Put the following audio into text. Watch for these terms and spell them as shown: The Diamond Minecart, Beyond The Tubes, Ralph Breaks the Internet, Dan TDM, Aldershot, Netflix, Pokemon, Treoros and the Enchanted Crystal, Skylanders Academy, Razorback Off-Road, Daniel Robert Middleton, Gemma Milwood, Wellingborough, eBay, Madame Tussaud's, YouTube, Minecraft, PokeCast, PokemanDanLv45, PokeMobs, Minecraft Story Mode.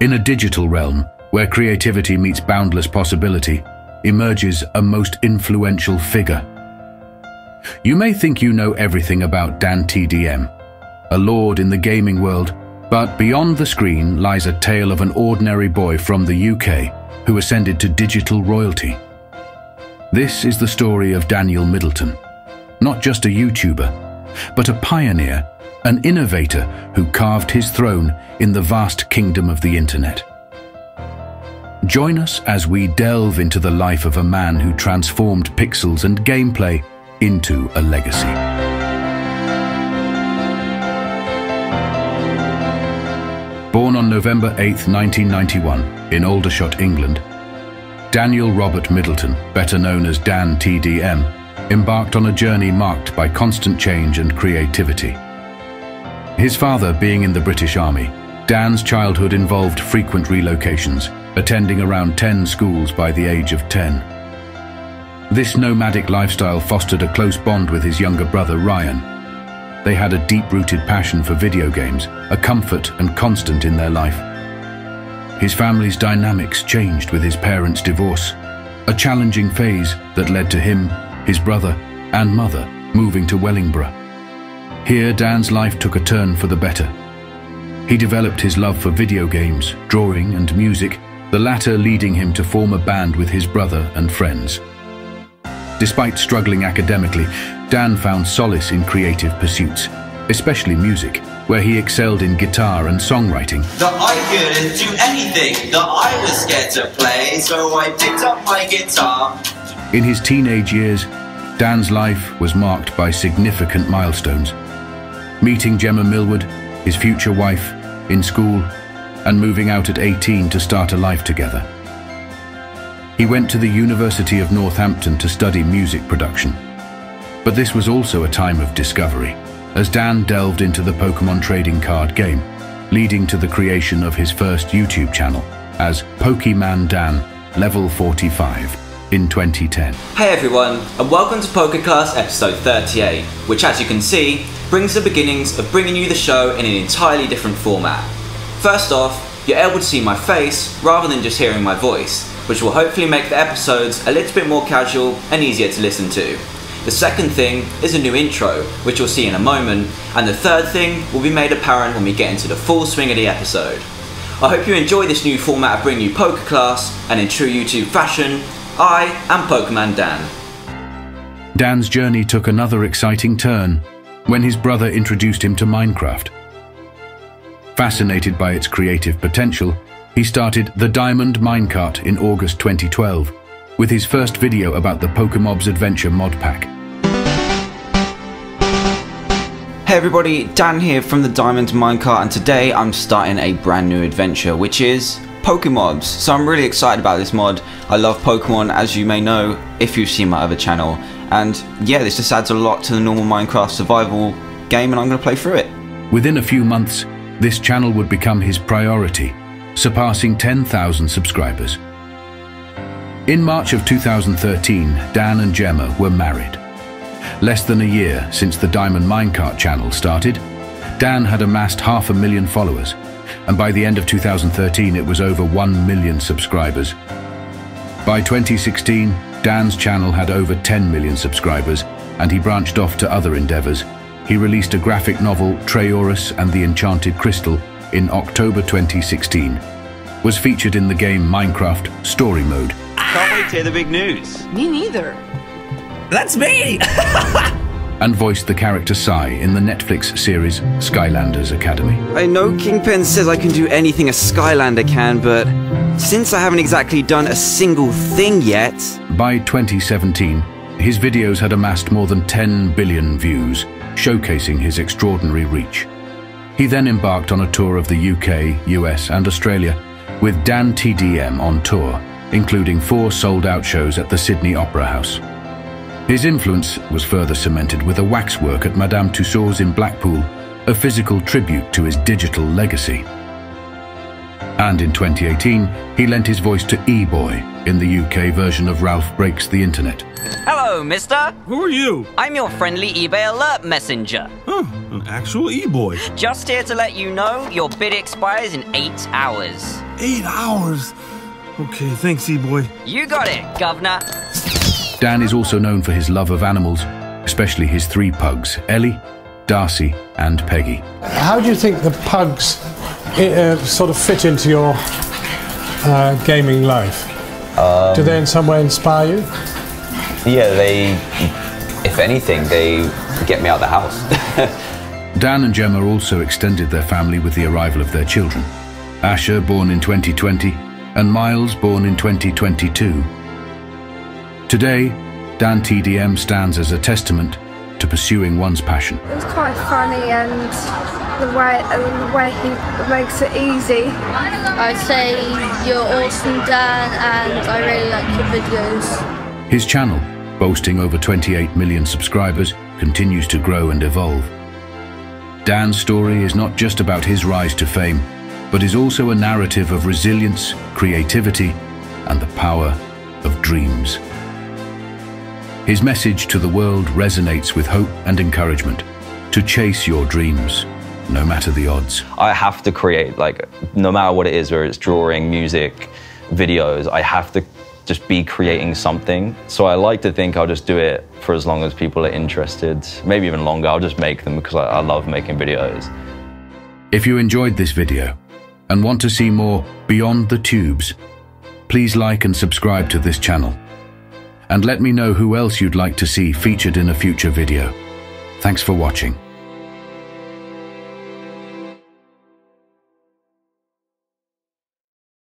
In a digital realm, where creativity meets boundless possibility, emerges a most influential figure. You may think you know everything about Dan TDM, a lord in the gaming world, but beyond the screen lies a tale of an ordinary boy from the UK who ascended to digital royalty. This is the story of Daniel Middleton, not just a YouTuber, but a pioneer, an innovator who carved his throne in the vast kingdom of the internet. Join us as we delve into the life of a man who transformed pixels and gameplay into a legacy. Born on November 8, 1991, in Aldershot, England, Daniel Robert Middleton, better known as Dan TDM, embarked on a journey marked by constant change and creativity. His father being in the British Army, Dan's childhood involved frequent relocations, attending around 10 schools by the age of 10. This nomadic lifestyle fostered a close bond with his younger brother Ryan. They had a deep-rooted passion for video games, a comfort and constant in their life. His family's dynamics changed with his parents' divorce, a challenging phase that led to him, his brother, and mother moving to Wellingborough. Here, Dan's life took a turn for the better. He developed his love for video games, drawing, and music, the latter leading him to form a band with his brother and friends. Despite struggling academically, Dan found solace in creative pursuits, especially music, where he excelled in guitar and songwriting. That I couldn't do anything that I was scared to play, so I picked up my guitar. In his teenage years, Dan's life was marked by significant milestones. Meeting Gemma Milwood, his future wife, in school, and moving out at 18 to start a life together. He went to the University of Northampton to study music production. But this was also a time of discovery, as Dan delved into the Pokemon trading card game, leading to the creation of his first YouTube channel as PokemanDanLv45 in 2010. Hey everyone, and welcome to PokeCast episode 38, which as you can see, brings the beginnings of bringing you the show in an entirely different format. First off, you're able to see my face rather than just hearing my voice, which will hopefully make the episodes a little bit more casual and easier to listen to. The second thing is a new intro, which you'll see in a moment, and the third thing will be made apparent when we get into the full swing of the episode. I hope you enjoy this new format of bringing you PokeCast, and in true YouTube fashion, I am Pokemon Dan. Dan's journey took another exciting turn when his brother introduced him to Minecraft. Fascinated by its creative potential, he started The Diamond Minecart in August 2012, with his first video about the PokeMobs Adventure mod pack. Hey everybody, Dan here from The Diamond Minecart, and today I'm starting a brand new adventure, which is PokeMobs. So I'm really excited about this mod. I love Pokemon, as you may know, if you've seen my other channel. And yeah, this just adds a lot to the normal Minecraft survival game, and I'm gonna play through it. Within a few months, this channel would become his priority, surpassing 10,000 subscribers. In March of 2013, Dan and Gemma were married. Less than a year since the Diamond Minecart channel started, Dan had amassed 500,000 followers, and by the end of 2013 it was over 1 million subscribers. By 2016, Dan's channel had over 10 million subscribers, and he branched off to other endeavors. He released a graphic novel, Treoros and the Enchanted Crystal, in October 2016, was featured in the game Minecraft Story Mode. Can't wait to hear the big news. Me neither. That's me! And voiced the character Sai in the Netflix series Skylanders Academy. I know Kingpin says I can do anything a Skylander can, but since I haven't exactly done a single thing yet... By 2017, his videos had amassed more than 10 billion views, showcasing his extraordinary reach. He then embarked on a tour of the UK, US and Australia, with Dan TDM on tour, including 4 sold-out shows at the Sydney Opera House. His influence was further cemented with a waxwork at Madame Tussaud's in Blackpool, a physical tribute to his digital legacy. And in 2018, he lent his voice to E-Boy in the UK version of Ralph Breaks the Internet. Hello, mister. Who are you? I'm your friendly eBay alert messenger. Oh, an actual E-Boy. Just here to let you know your bid expires in 8 hours. 8 hours? Okay, thanks, E-Boy. You got it, governor. Dan is also known for his love of animals, especially his 3 pugs, Ellie, Darcy and Peggy. How do you think the pugs sort of fit into your gaming life? Do they in some way inspire you? Yeah, they, if anything, they get me out of the house. Dan and Gemma also extended their family with the arrival of their children. Asher, born in 2020, and Miles, born in 2022. Today, Dan TDM stands as a testament to pursuing one's passion. It was quite funny, and the way he makes it easy. I'd say you're awesome, Dan, and I really like your videos. His channel, boasting over 28 million subscribers, continues to grow and evolve. Dan's story is not just about his rise to fame, but is also a narrative of resilience, creativity, and the power of dreams. His message to the world resonates with hope and encouragement to chase your dreams, no matter the odds. I have to create, like, no matter what it is, whether it's drawing, music, videos, I have to just be creating something. So I like to think I'll just do it for as long as people are interested, maybe even longer. I'll just make them because I love making videos. If you enjoyed this video and want to see more Beyond the Tubes, please like and subscribe to this channel. And let me know who else you'd like to see featured in a future video. Thanks for watching.